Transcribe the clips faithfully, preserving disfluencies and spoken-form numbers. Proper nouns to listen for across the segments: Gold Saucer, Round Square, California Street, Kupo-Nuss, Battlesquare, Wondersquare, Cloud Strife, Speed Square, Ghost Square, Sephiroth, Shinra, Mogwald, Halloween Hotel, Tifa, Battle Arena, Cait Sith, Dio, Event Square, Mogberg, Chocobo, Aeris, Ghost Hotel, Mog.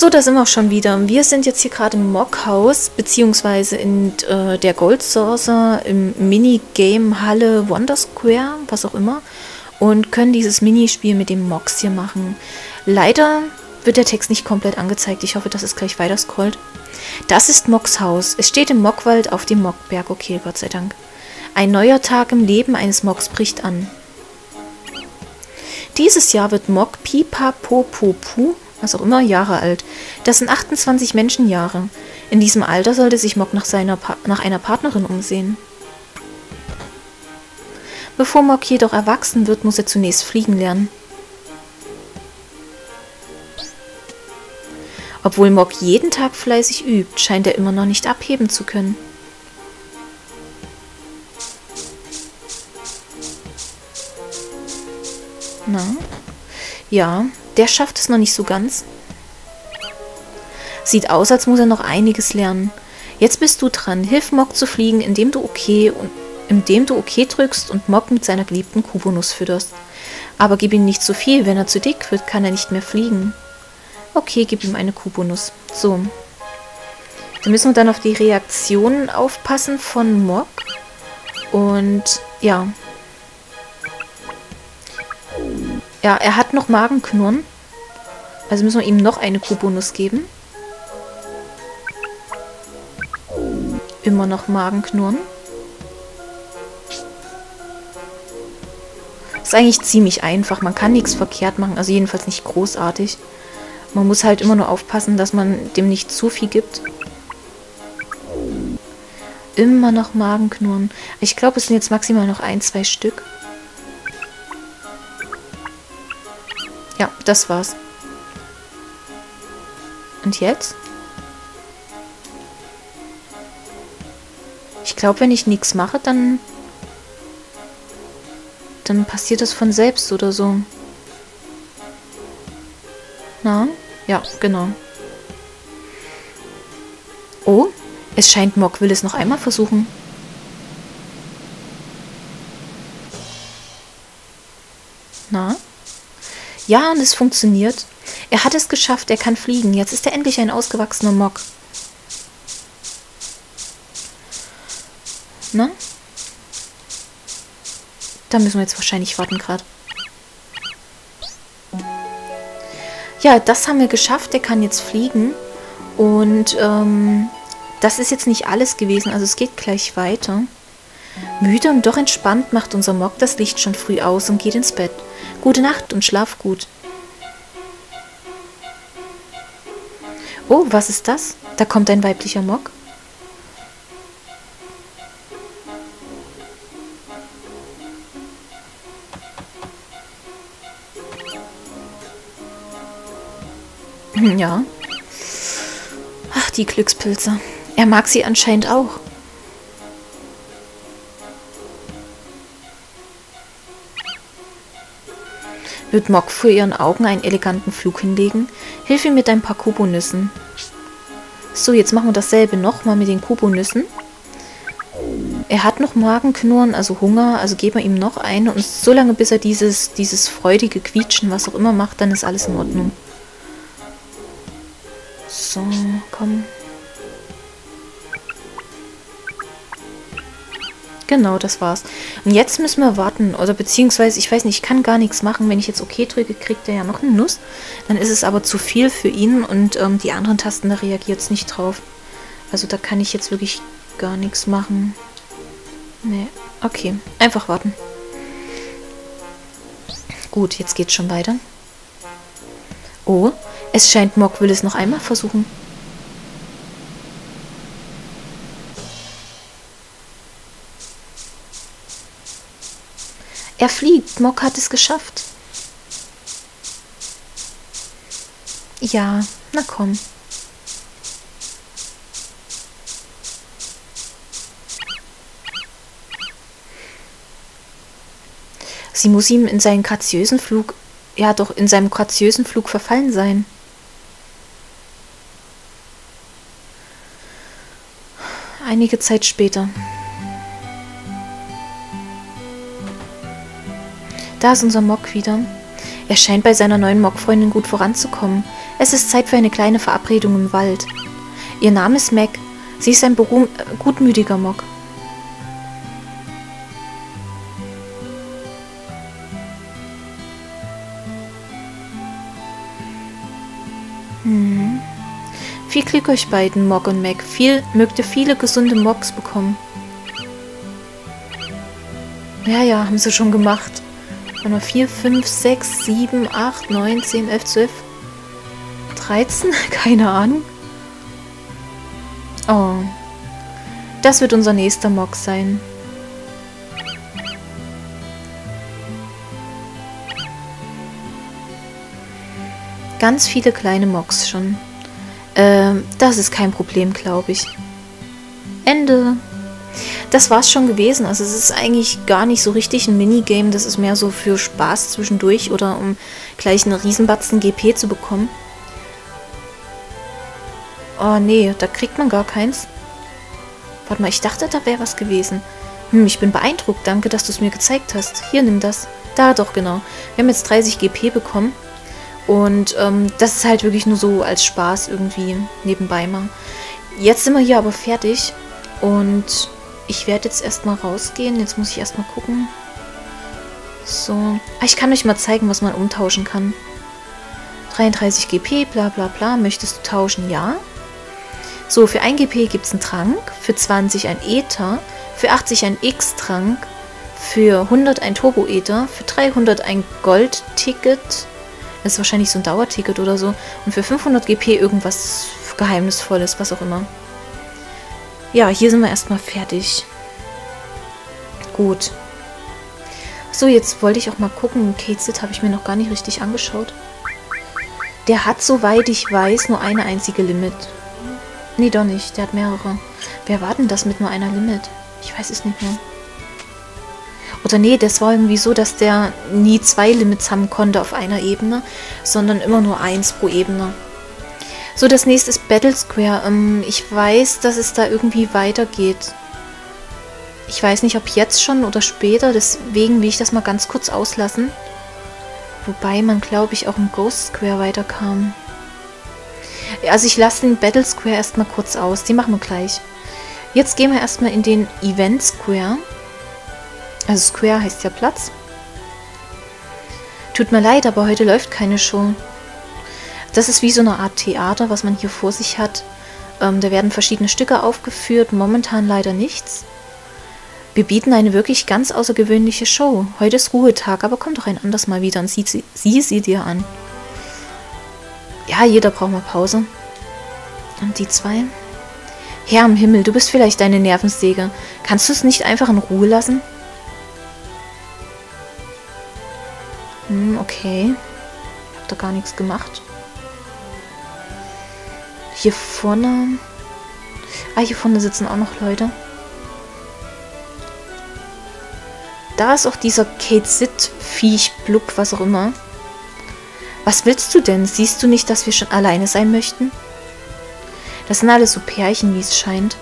So, da sind wir auch schon wieder. Wir sind jetzt hier gerade im Moghouse, beziehungsweise in äh, der Gold Saucer, im Minigame-Halle Wondersquare, was auch immer. Und können dieses Minispiel mit dem Mogs hier machen. Leider wird der Text nicht komplett angezeigt. Ich hoffe, dass es gleich weiter scrollt. Das ist Mogs Haus. Es steht im Mogwald auf dem Mogberg. Okay, Gott sei Dank. Ein neuer Tag im Leben eines Mogs bricht an. Dieses Jahr wird Mog Pipapopopu, was auch immer, Jahre alt. Das sind achtundzwanzig Menschenjahre. In diesem Alter sollte sich Mog nach, seiner pa nach einer Partnerin umsehen. Bevor Mog jedoch erwachsen wird, muss er zunächst fliegen lernen. Obwohl Mog jeden Tag fleißig übt, scheint er immer noch nicht abheben zu können. Na? Ja, der schafft es noch nicht so ganz. Sieht aus, als muss er noch einiges lernen. Jetzt bist du dran. Hilf Mog zu fliegen, indem du okay und indem du okay drückst und Mog mit seiner geliebten Kupo-Nuss fütterst. Aber gib ihm nicht zu viel, wenn er zu dick wird, kann er nicht mehr fliegen. Okay, gib ihm eine Kupo-Nuss. So. Da müssen wir dann auf die Reaktionen aufpassen von Mog. Und ja. Ja, er hat noch Magenknurren. Also müssen wir ihm noch eine Kupo-Nuss geben. Immer noch Magenknurren. Ist eigentlich ziemlich einfach. Man kann nichts verkehrt machen. Also jedenfalls nicht großartig. Man muss halt immer nur aufpassen, dass man dem nicht zu viel gibt. Immer noch Magenknurren. Ich glaube, es sind jetzt maximal noch ein, zwei Stück. Ja, das war's. Und jetzt? Ich glaube, wenn ich nichts mache, dann... Dann passiert das von selbst oder so. Na? Ja, genau. Oh, es scheint, Mog will es noch einmal versuchen. Na? Ja, und es funktioniert. Er hat es geschafft, er kann fliegen. Jetzt ist er endlich ein ausgewachsener Mog. Na? Da müssen wir jetzt wahrscheinlich warten gerade. Ja, das haben wir geschafft. Er kann jetzt fliegen. Und ähm, das ist jetzt nicht alles gewesen. Also es geht gleich weiter. Müde und doch entspannt macht unser Mog das Licht schon früh aus und geht ins Bett. Gute Nacht und schlaf gut. Oh, was ist das? Da kommt ein weiblicher Mog. Ja. Ach, die Glückspilze. Er mag sie anscheinend auch. Wird Mog vor ihren Augen einen eleganten Flug hinlegen? Hilf ihm mit ein paar Kupo-Nüssen. So, jetzt machen wir dasselbe nochmal mit den Kupo-Nüssen. Er hat noch Magenknurren, also Hunger, also geben wir ihm noch eine. Und so lange, bis er dieses, dieses freudige Quietschen, was auch immer macht, dann ist alles in Ordnung. So, komm. Genau, das war's. Und jetzt müssen wir warten. Oder beziehungsweise, ich weiß nicht, ich kann gar nichts machen. Wenn ich jetzt okay drücke, kriegt er ja noch eine Nuss. Dann ist es aber zu viel für ihn und ähm, die anderen Tasten, da reagiert es nicht drauf. Also da kann ich jetzt wirklich gar nichts machen. Nee, okay. Einfach warten. Gut, jetzt geht's schon weiter. Oh, es scheint, Mog will es noch einmal versuchen. Er fliegt. Mog hat es geschafft. Ja, na komm. Sie muss ihm in seinen graziösen Flug, ja doch, in seinem graziösen Flug verfallen sein. Einige Zeit später. Da ist unser Mog wieder. Er scheint bei seiner neuen Mog-Freundin gut voranzukommen. Es ist Zeit für eine kleine Verabredung im Wald. Ihr Name ist Meg. Sie ist ein beruhm- äh, gutmütiger Mog. Hm. Viel Glück euch beiden, Mog und Meg. Viel, mögt ihr viele gesunde Mogs bekommen. Ja, ja, haben sie schon gemacht. Haben wir vier, fünf, sechs, sieben, acht, neun, zehn, elf, zwölf, dreizehn? Keine Ahnung. Oh. Das wird unser nächster Mog sein. Ganz viele kleine Mogs schon. Ähm, das ist kein Problem, glaube ich. Ende. Das war's schon gewesen. Also es ist eigentlich gar nicht so richtig ein Minigame. Das ist mehr so für Spaß zwischendurch oder um gleich einen Riesenbatzen G P zu bekommen. Oh nee, da kriegt man gar keins. Warte mal, ich dachte, da wäre was gewesen. Hm, ich bin beeindruckt. Danke, dass du es mir gezeigt hast. Hier, nimm das. Da doch, genau. Wir haben jetzt dreißig G P bekommen. Und ähm, das ist halt wirklich nur so als Spaß irgendwie nebenbei mal. Jetzt sind wir hier aber fertig. Und ich werde jetzt erstmal rausgehen. Jetzt muss ich erstmal gucken. So. Ah, ich kann euch mal zeigen, was man umtauschen kann. dreiunddreißig G P, bla bla bla. Möchtest du tauschen? Ja. So, für ein G P gibt es einen Trank. Für zwanzig ein Ether. Für achtzig ein X-Trank. Für hundert ein Turbo-Ether. Für dreihundert ein Gold-Ticket. Das ist wahrscheinlich so ein Dauerticket oder so. Und für fünfhundert G P irgendwas Geheimnisvolles, was auch immer. Ja, hier sind wir erstmal fertig. Gut. So, jetzt wollte ich auch mal gucken. Cait Sith habe ich mir noch gar nicht richtig angeschaut. Der hat, soweit ich weiß, nur eine einzige Limit. Nee, doch nicht. Der hat mehrere. Wer war denn das mit nur einer Limit? Ich weiß es nicht mehr. Oder nee, das war irgendwie so, dass der nie zwei Limits haben konnte auf einer Ebene, sondern immer nur eins pro Ebene. So, das nächste ist Battlesquare. Ähm, ich weiß, dass es da irgendwie weitergeht. Ich weiß nicht, ob jetzt schon oder später, deswegen will ich das mal ganz kurz auslassen. Wobei man, glaube ich, auch im Ghost Square weiterkam. Also ich lasse den Battlesquare erstmal kurz aus, die machen wir gleich. Jetzt gehen wir erstmal in den Event Square. Also Square heißt ja Platz. Tut mir leid, aber heute läuft keine Show. Das ist wie so eine Art Theater, was man hier vor sich hat. Ähm, da werden verschiedene Stücke aufgeführt, momentan leider nichts. Wir bieten eine wirklich ganz außergewöhnliche Show. Heute ist Ruhetag, aber komm doch ein anderes Mal wieder und sieh sie, sie, sie dir an. Ja, jeder braucht mal Pause. Und die zwei? Herr im Himmel, du bist vielleicht deine Nervensäge. Kannst du es nicht einfach in Ruhe lassen? Hm, okay. Ich hab da gar nichts gemacht. Hier vorne... Ah, hier vorne sitzen auch noch Leute. Da ist auch dieser Cait Sith Viech, Blub, was auch immer. Was willst du denn? Siehst du nicht, dass wir schon alleine sein möchten? Das sind alles so Pärchen, wie es scheint.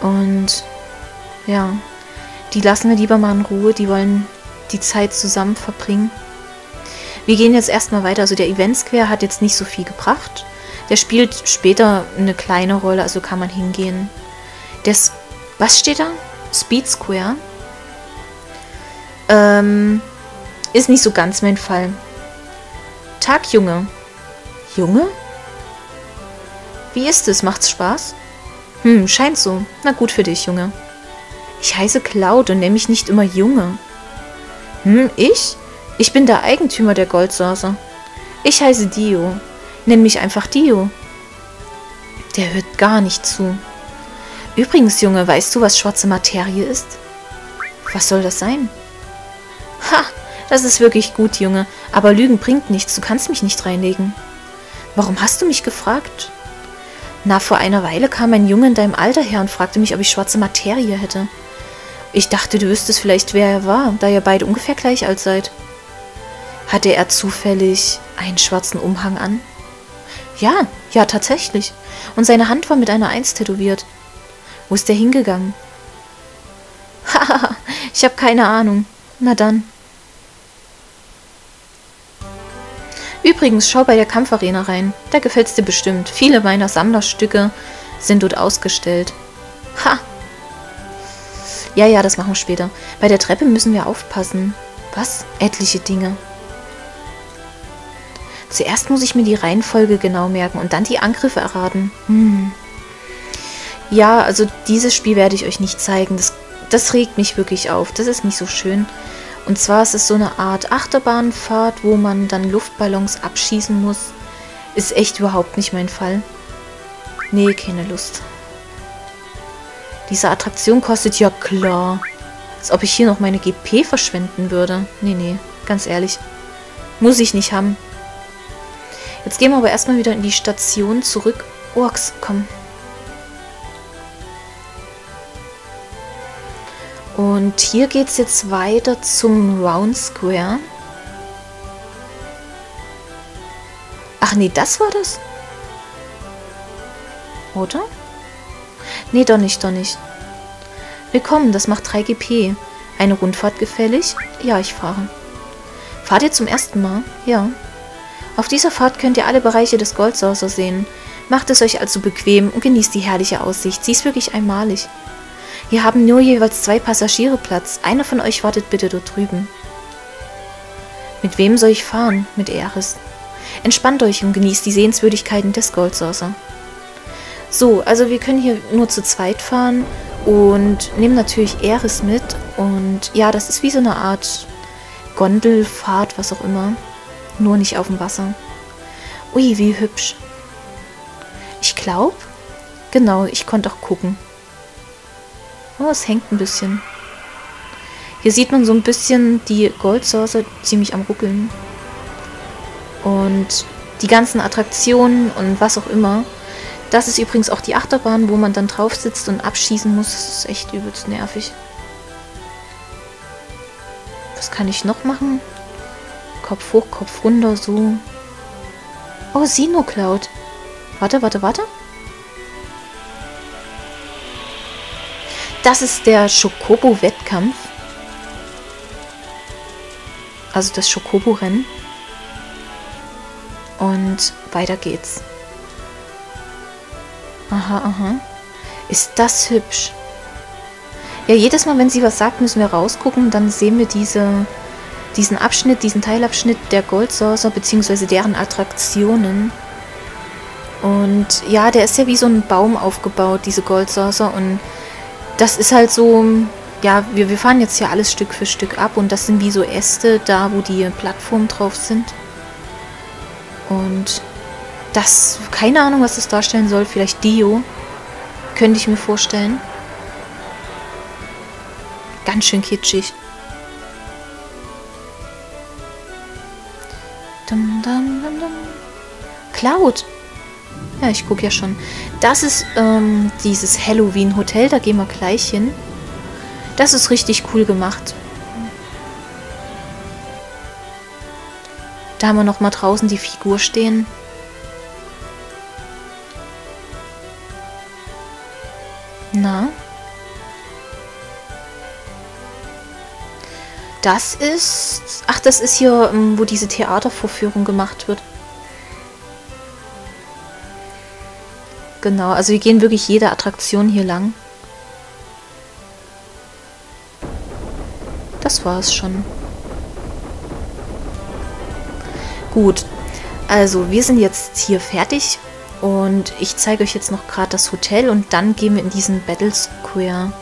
Und... Ja. Die lassen wir lieber mal in Ruhe. Die wollen die Zeit zusammen verbringen. Wir gehen jetzt erstmal weiter. Also der Event Square hat jetzt nicht so viel gebracht. Der spielt später eine kleine Rolle, also kann man hingehen. Das, was steht da? Speed Square. Ähm, ist nicht so ganz mein Fall. Tag, Junge. Junge? Wie ist es? Macht's Spaß? Hm, scheint so. Na gut für dich, Junge. Ich heiße Cloud und nenne mich nicht immer Junge. Hm, ich? Ich bin der Eigentümer der Gold Saucer. Ich heiße Dio. Nenn mich einfach Dio. Der hört gar nicht zu. Übrigens, Junge, weißt du, was schwarze Materie ist? Was soll das sein? Ha, das ist wirklich gut, Junge. Aber Lügen bringt nichts. Du kannst mich nicht reinlegen. Warum hast du mich gefragt? Na, vor einer Weile kam ein Junge in deinem Alter her und fragte mich, ob ich schwarze Materie hätte. Ich dachte, du wüsstest vielleicht, wer er war, da ihr beide ungefähr gleich alt seid. Hatte er zufällig einen schwarzen Umhang an? Ja, ja, tatsächlich. Und seine Hand war mit einer Eins tätowiert. Wo ist der hingegangen? Haha, ich habe keine Ahnung. Na dann. Übrigens, schau bei der Kampfarena rein. Da gefällt's dir bestimmt. Viele meiner Sammlerstücke sind dort ausgestellt. Ha! Ja, ja, das machen wir später. Bei der Treppe müssen wir aufpassen. Was? Etliche Dinge. Zuerst muss ich mir die Reihenfolge genau merken und dann die Angriffe erraten. Hm. Ja, also dieses Spiel werde ich euch nicht zeigen. Das, das regt mich wirklich auf. Das ist nicht so schön. Und zwar ist es so eine Art Achterbahnfahrt, wo man dann Luftballons abschießen muss. Ist echt überhaupt nicht mein Fall. Nee, keine Lust. Diese Attraktion kostet ja klar. Als ob ich hier noch meine G P verschwenden würde. Nee, nee, ganz ehrlich. Muss ich nicht haben. Jetzt gehen wir aber erstmal wieder in die Station zurück. Orks, komm. Und hier geht es jetzt weiter zum Round Square. Ach nee, das war das? Oder? Nee, doch nicht, doch nicht. Willkommen, das macht drei G P. Eine Rundfahrt gefällig? Ja, ich fahre. Fahrt ihr zum ersten Mal? Ja. Auf dieser Fahrt könnt ihr alle Bereiche des Gold Saucer sehen. Macht es euch also bequem und genießt die herrliche Aussicht. Sie ist wirklich einmalig. Hier haben nur jeweils zwei Passagiere Platz. Einer von euch wartet bitte dort drüben. Mit wem soll ich fahren? Mit Aeris. Entspannt euch und genießt die Sehenswürdigkeiten des Gold Saucer. So, also wir können hier nur zu zweit fahren und nehmen natürlich Aeris mit. Und ja, das ist wie so eine Art Gondelfahrt, was auch immer. Nur nicht auf dem Wasser. Ui, wie hübsch. Ich glaube, genau, ich konnte auch gucken. Oh, es hängt ein bisschen. Hier sieht man so ein bisschen die Gold Saucer ziemlich am Ruckeln. Und die ganzen Attraktionen und was auch immer. Das ist übrigens auch die Achterbahn, wo man dann drauf sitzt und abschießen muss. Das ist echt übelst nervig. Was kann ich noch machen? Kopf hoch, Kopf runter, so. Oh, Sino Cloud. Warte, warte, warte. Das ist der Chocobo-Wettkampf. Also das Chocobo-Rennen. Und weiter geht's. Aha, aha. Ist das hübsch. Ja, jedes Mal, wenn sie was sagt, müssen wir rausgucken. Dann sehen wir diese, diesen Abschnitt, diesen Teilabschnitt der Gold Saucer, beziehungsweise deren Attraktionen. Und ja, der ist ja wie so ein Baum aufgebaut, diese Gold Saucer. Und das ist halt so, ja, wir, wir fahren jetzt hier alles Stück für Stück ab. Und das sind wie so Äste, da wo die Plattformen drauf sind. Und das, keine Ahnung, was das darstellen soll. Vielleicht Dio. Könnte ich mir vorstellen. Ganz schön kitschig. Dum, dum, dum, dum. Cloud. Ja, ich gucke ja schon. Das ist ähm, dieses Halloween Hotel. Da gehen wir gleich hin. Das ist richtig cool gemacht. Da haben wir nochmal draußen die Figur stehen. Na? Das ist... Ach, das ist hier, wo diese Theatervorführung gemacht wird. Genau, also wir gehen wirklich jede Attraktion hier lang. Das war es schon. Gut, also wir sind jetzt hier fertig. Und ich zeige euch jetzt noch gerade das Hotel und dann gehen wir in diesen Battlesquare.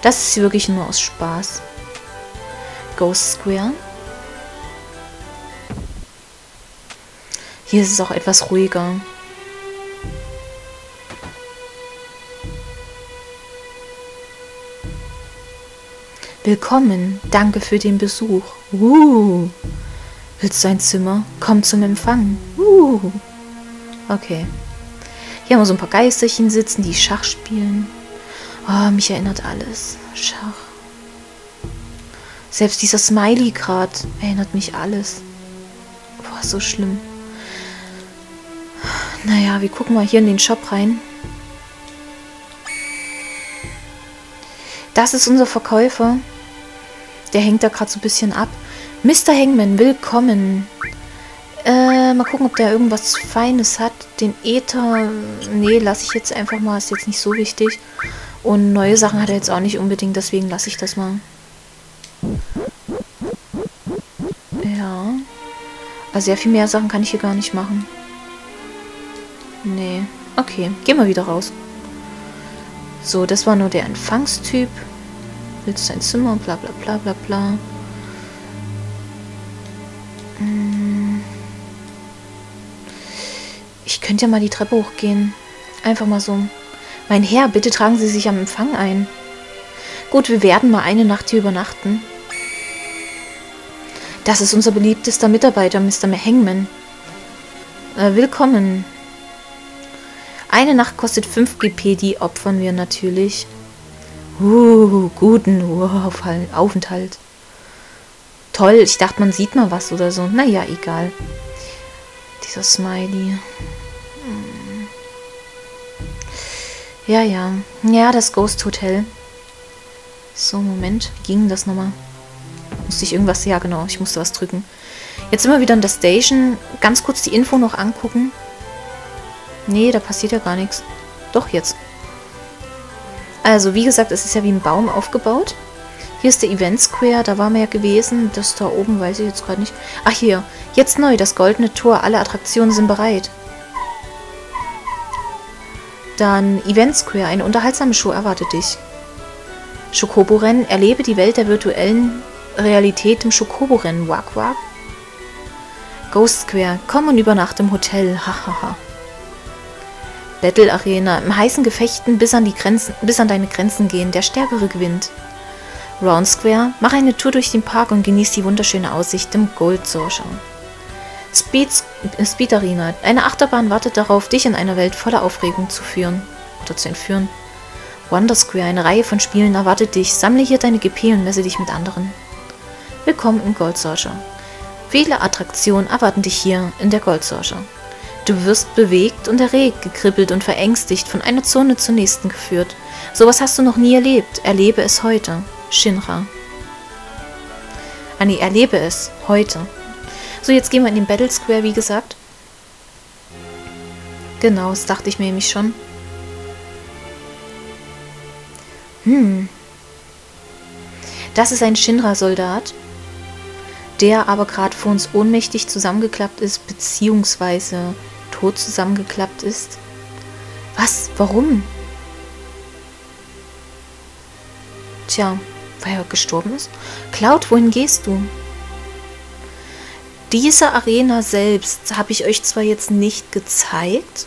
Das ist wirklich nur aus Spaß. Ghost Square. Hier ist es auch etwas ruhiger. Willkommen, danke für den Besuch. Uh. Willst du ein Zimmer? Komm zum Empfang. Uh. Okay. Hier haben wir so ein paar Geisterchen sitzen, die Schach spielen. Oh, mich erinnert alles. Schach. Selbst dieser Smiley gerade erinnert mich alles. Boah, so schlimm. Naja, wir gucken mal hier in den Shop rein. Das ist unser Verkäufer. Der hängt da gerade so ein bisschen ab. Mister Hangman, willkommen. Äh, Äh, mal gucken, ob der irgendwas Feines hat. Den Äther, nee, lasse ich jetzt einfach mal. Ist jetzt nicht so wichtig. Und neue Sachen hat er jetzt auch nicht unbedingt, deswegen lasse ich das mal. Ja. Also sehr viel mehr Sachen kann ich hier gar nicht machen. Nee. Okay, gehen wir wieder raus. So, das war nur der Anfangstyp. Willst du ein Zimmer? Bla bla bla bla bla. Ich könnte ja mal die Treppe hochgehen. Einfach mal so. Mein Herr, bitte tragen Sie sich am Empfang ein. Gut, wir werden mal eine Nacht hier übernachten. Das ist unser beliebtester Mitarbeiter, Mister Hangman. Äh, willkommen. Eine Nacht kostet fünf G P, die opfern wir natürlich. Uh, guten Aufenthalt. Toll, ich dachte, man sieht mal was oder so. Naja, egal. Dieser Smiley. Ja, ja. Ja, das Ghost Hotel. So, Moment. Wie ging das nochmal? Musste ich irgendwas... Ja, genau. Ich musste was drücken. Jetzt sind wir wieder in der Station. Ganz kurz die Info noch angucken. Nee, da passiert ja gar nichts. Doch, jetzt. Also, wie gesagt, es ist ja wie ein Baum aufgebaut. Hier ist der Event Square. Da waren wir ja gewesen. Das da oben weiß ich jetzt gerade nicht. Ach, hier. Jetzt neu. Das goldene Tor. Alle Attraktionen sind bereit. Dann Event Square, eine unterhaltsame Show erwartet dich. Chocobo-Rennen, erlebe die Welt der virtuellen Realität im Chocobo-Rennen, wak wak. Ghost Square, komm und übernachte im Hotel, hahaha. Battle Arena, im heißen Gefechten bis an, die Grenzen, bis an deine Grenzen gehen, der Stärkere gewinnt. Round Square, mach eine Tour durch den Park und genieß die wunderschöne Aussicht im Gold Saucer. Speed, Speed Arena. Eine Achterbahn wartet darauf, dich in einer Welt voller Aufregung zu führen. Oder zu entführen. Wondersquare. Eine Reihe von Spielen erwartet dich. Sammle hier deine G P und messe dich mit anderen. Willkommen im Gold Saucer. Viele Attraktionen erwarten dich hier in der Gold Saucer. Du wirst bewegt und erregt, gekribbelt und verängstigt, von einer Zone zur nächsten geführt. Sowas hast du noch nie erlebt. Erlebe es heute. Shinra. Ah nee, erlebe es heute. So, jetzt gehen wir in den Battlesquare, wie gesagt. Genau, das dachte ich mir nämlich schon. Hm. Das ist ein Shinra-Soldat, der aber gerade vor uns ohnmächtig zusammengeklappt ist, beziehungsweise tot zusammengeklappt ist. Was? Warum? Tja, weil er gestorben ist? Cloud, wohin gehst du? Diese Arena selbst habe ich euch zwar jetzt nicht gezeigt,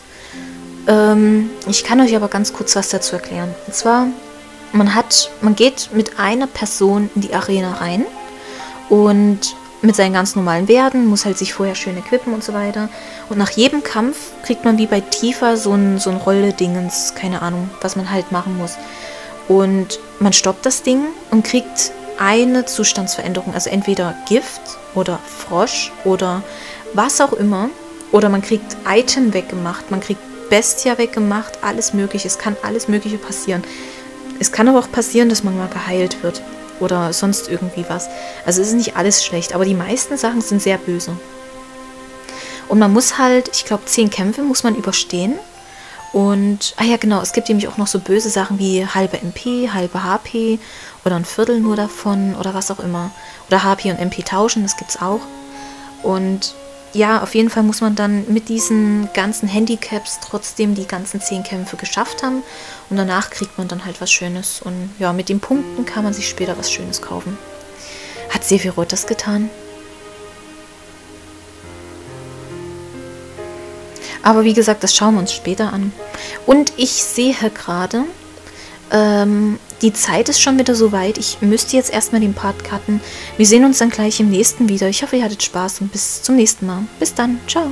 ähm, ich kann euch aber ganz kurz was dazu erklären. Und zwar, man hat, man geht mit einer Person in die Arena rein und mit seinen ganz normalen Werten, muss halt sich vorher schön equippen und so weiter. Und nach jedem Kampf kriegt man wie bei Tifa so ein, so ein Rolle-Dingens, keine Ahnung, was man halt machen muss. Und man stoppt das Ding und kriegt eine Zustandsveränderung, also entweder Gift oder Frosch oder was auch immer. Oder man kriegt Item weggemacht, man kriegt Bestia weggemacht, alles mögliche. Es kann alles Mögliche passieren. Es kann aber auch passieren, dass man mal geheilt wird oder sonst irgendwie was. Also es ist nicht alles schlecht, aber die meisten Sachen sind sehr böse. Und man muss halt, ich glaube, zehn Kämpfe muss man überstehen. Und, ah ja genau, es gibt nämlich auch noch so böse Sachen wie halbe M P, halbe H P oder ein Viertel nur davon oder was auch immer. Oder H P und M P tauschen, das gibt's auch. Und ja, auf jeden Fall muss man dann mit diesen ganzen Handicaps trotzdem die ganzen zehn Kämpfe geschafft haben. Und danach kriegt man dann halt was Schönes. Und ja, mit den Punkten kann man sich später was Schönes kaufen. Hat Sephiroth das getan? Aber wie gesagt, das schauen wir uns später an. Und ich sehe gerade, ähm, die Zeit ist schon wieder soweit. Ich müsste jetzt erstmal den Part cutten. Wir sehen uns dann gleich im nächsten wieder. Ich hoffe, ihr hattet Spaß und bis zum nächsten Mal. Bis dann. Ciao.